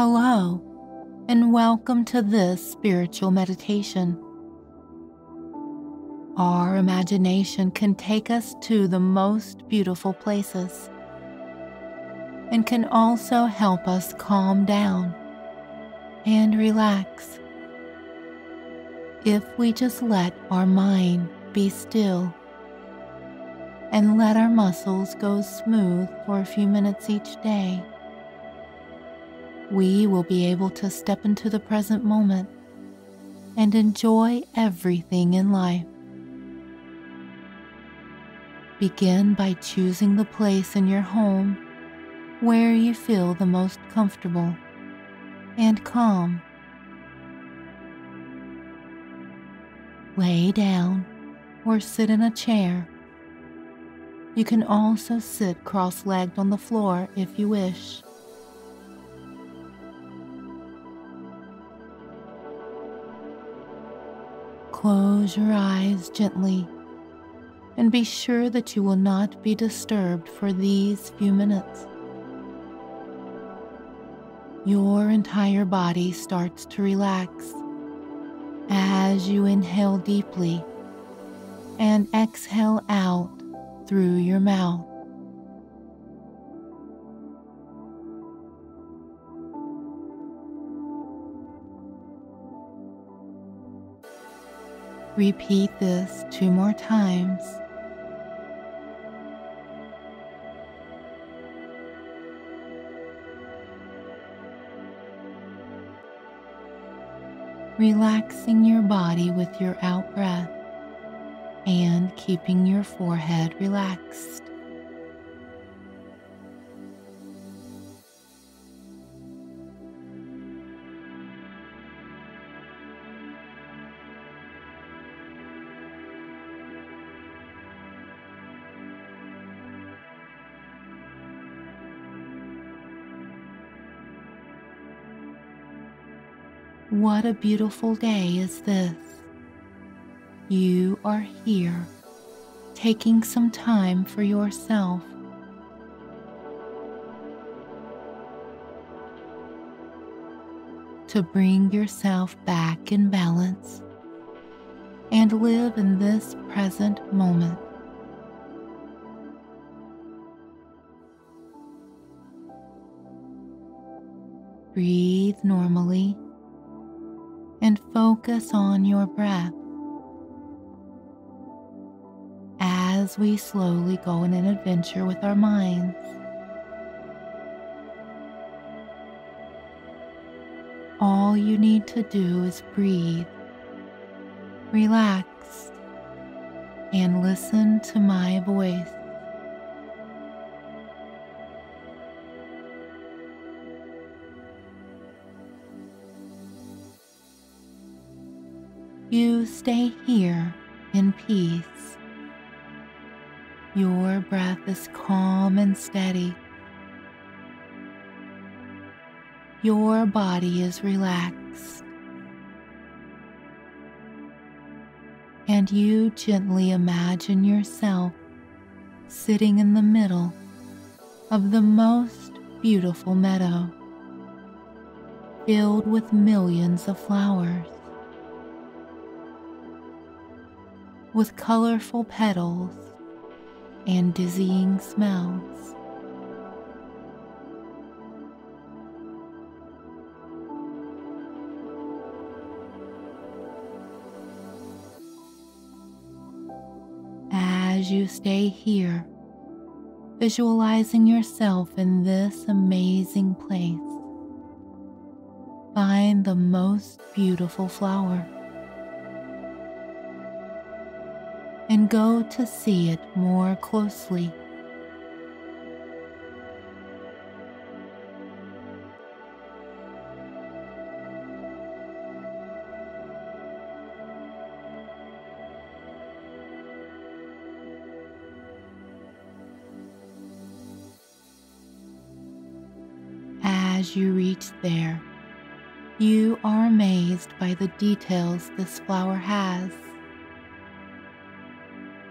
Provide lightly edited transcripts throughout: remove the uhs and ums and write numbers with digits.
Hello, and welcome to this spiritual meditation. Our imagination can take us to the most beautiful places and can also help us calm down and relax if we just let our mind be still and let our muscles go smooth for a few minutes each day. We will be able to step into the present moment and enjoy everything in life. Begin by choosing the place in your home where you feel the most comfortable and calm. Lay down or sit in a chair. You can also sit cross-legged on the floor if you wish. Close your eyes gently, and be sure that you will not be disturbed for these few minutes. Your entire body starts to relax as you inhale deeply and exhale out through your mouth. Repeat this 2 more times. Relaxing your body with your out breath and keeping your forehead relaxed. What a beautiful day is this. You are here, taking some time for yourself. To bring yourself back in balance and live in this present moment. Breathe normally. And focus on your breath as we slowly go on an adventure with our minds. All you need to do is breathe, relax, and listen to my voice. You stay here in peace. Your breath is calm and steady. Your body is relaxed. And you gently imagine yourself sitting in the middle of the most beautiful meadow, filled with millions of flowers, with colorful petals and dizzying smells. As you stay here, visualizing yourself in this amazing place, find the most beautiful flower and go to see it more closely. As you reach there, you are amazed by the details this flower has.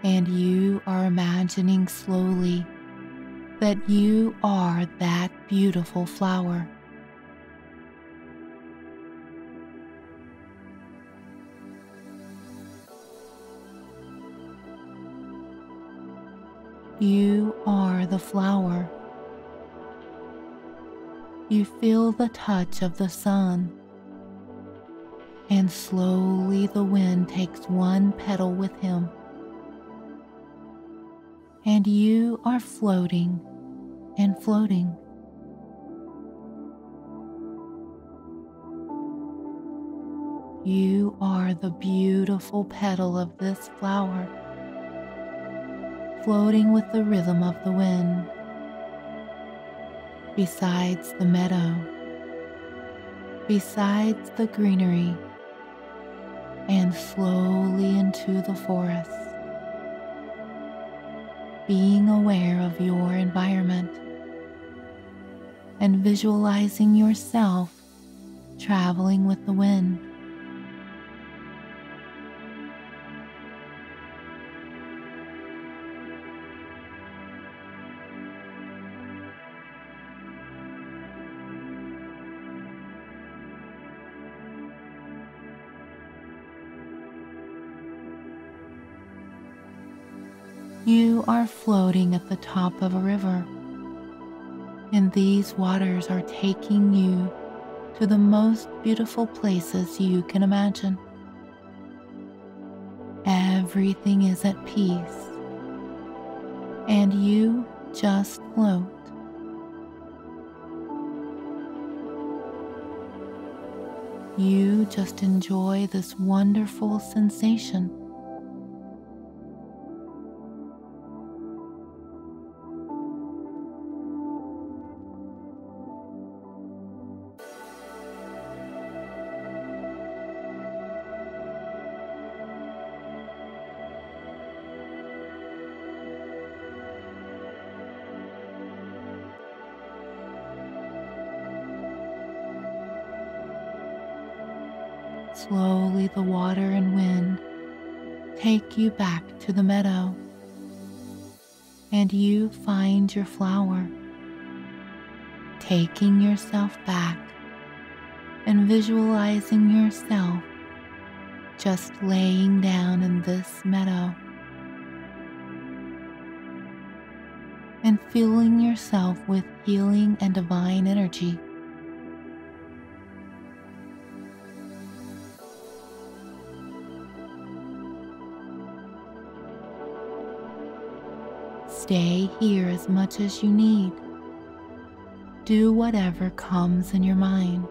And you are imagining slowly that you are that beautiful flower You are the flower. You feel the touch of the sun, and slowly the wind takes one petal with him, and you are floating and floating. You are the beautiful petal of this flower, floating with the rhythm of the wind, besides the meadow, besides the greenery, and slowly into the forest, being aware of your environment and visualizing yourself traveling with the wind. You are floating at the top of a river, and these waters are taking you to the most beautiful places you can imagine. Everything is at peace, and you just float. You just enjoy this wonderful sensation. Slowly the water and wind take you back to the meadow, and you find your flower, taking yourself back and visualizing yourself just laying down in this meadow and filling yourself with healing and divine energy. Stay here as much as you need. Do whatever comes in your mind,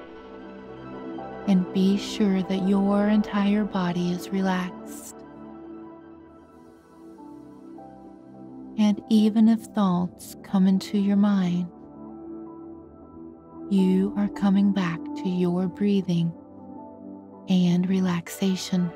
and be sure that your entire body is relaxed. And even if thoughts come into your mind, you are coming back to your breathing and relaxation.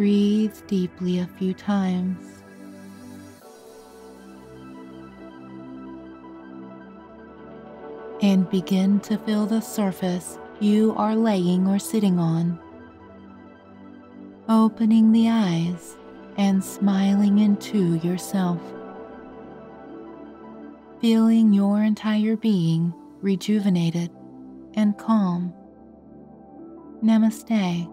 Breathe deeply a few times. And begin to feel the surface you are laying or sitting on, opening the eyes and smiling into yourself, feeling your entire being rejuvenated and calm. Namaste.